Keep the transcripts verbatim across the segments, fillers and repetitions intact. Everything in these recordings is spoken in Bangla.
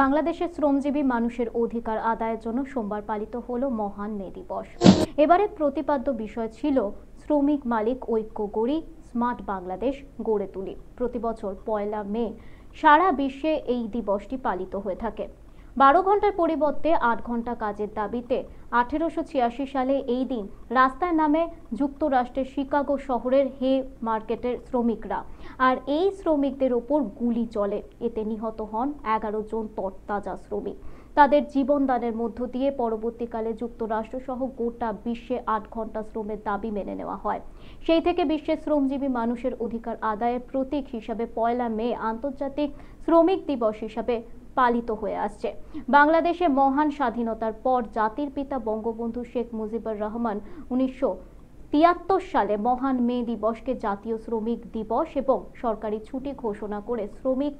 বাংলাদেশের শ্রমজীবী মানুষের অধিকার আদায়ের জন্য সোমবার পালিত হলো মহান মে দিবস। এবারে প্রতিপাদ্য বিষয় ছিল শ্রমিক মালিক ঐক্য গড়ি স্মার্ট বাংলাদেশ গড়ে তুলি। প্রতিবছর পয়লা মে সারা বিশ্বে এই দিবসটি পালিত হয়ে থাকে। বারো ঘন্টার পরিবর্তে আট ঘন্টা কাজের দাবিতে আঠেরোশো ছিয়াশি সালে এই দিন রাস্তায় নামে যুক্তরাষ্ট্রের শিকাগো শহরের হে মার্কেটের শ্রমিকরা, আর এই শ্রমিকদের ওপর গুলি চলে। এতে নিহত হন এগারো জন তরতাজা শ্রমিক। তাদের জীবনদানের মধ্য দিয়ে পরবর্তীকালে যুক্তরাষ্ট্রসহ গোটা বিশ্বে আট ঘন্টা শ্রমের দাবি মেনে নেওয়া হয়। সেই থেকে বিশ্বের শ্রমজীবী মানুষের অধিকার আদায়ের প্রতীক হিসাবে পয়লা মে আন্তর্জাতিক শ্রমিক দিবস হিসাবে পালিত হয়ে আসছে। বাংলাদেশে মহান স্বাধীনতার পর জাতির পিতা বঙ্গবন্ধু শেখ মুজিবুর রহমান উনিশশো তিয়াত্তর সালে মহান মে দিবসকে জাতীয় শ্রমিক দিবস এবং সরকারি ছুটি ঘোষণা করে শ্রমিক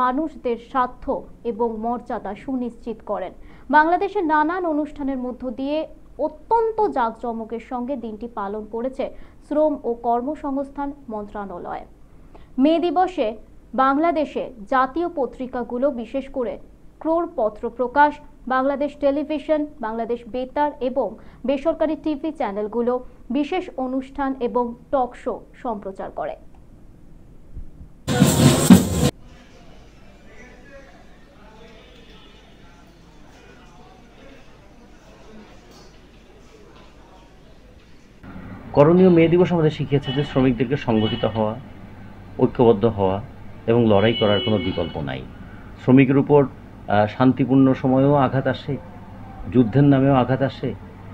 মানুষদের স্বার্থ এবং মর্যাদা সুনিশ্চিত করেন। বাংলাদেশে নানান অনুষ্ঠানের মধ্য দিয়ে অত্যন্ত জাঁকজমকের সঙ্গে দিনটি পালন করেছে শ্রম ও কর্মসংস্থান মন্ত্রণালয়। মে দিবসে বাংলাদেশে জাতীয় পত্রিকাগুলো বিশেষ করে ক্রোড়পত্র প্রকাশ, বাংলাদেশ টেলিভিশন, বাংলাদেশ বেতার এবং বেসরকারি টিভি চ্যানেলগুলো বিশেষ অনুষ্ঠান এবং টক শো সম্প্রচার করে। করণীয় মে দিবস আমাদের শিখিয়েছে যে শ্রমিকদেরকে সংগঠিত হওয়া, ঐক্যবদ্ধ হওয়া এবং লড়াই করার কোনো বিকল্প নাই। শ্রমিকের উপর শান্তিপূর্ণ সময়েও আঘাত আসে, যুদ্ধের নামেও আঘাত আসে,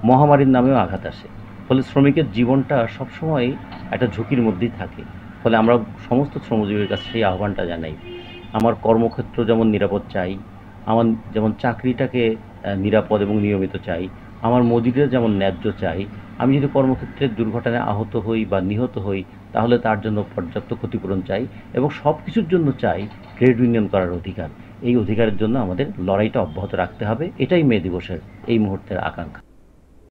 মহামারীর নামেও আঘাত আসে। ফলে শ্রমিকের জীবনটা সবসময় একটা ঝুঁকির মধ্যেই থাকে। ফলে আমরা সমস্ত শ্রমজীবীর কাছে সেই আহ্বানটা জানাই, আমার কর্মক্ষেত্র যেমন নিরাপদ চাই, আমার যেমন চাকরিটাকে নিরাপদ এবং নিয়মিত চাই, আমার মজুরিটা যেমন ন্যায্য চাই। আমি যদি কর্মক্ষেত্রে দুর্ঘটনায় আহত হই বা নিহত হই, তাহলে তার জন্য পর্যাপ্ত ক্ষতিপূরণ চাই এবং সব কিছুর জন্য চাই ট্রেড ইউনিয়ন করার অধিকার। এই অধিকারের জন্য আমাদের লড়াইটা অব্যাহত রাখতে হবে। এটাই মে দিবসের এই মুহূর্তের আকাঙ্ক্ষা।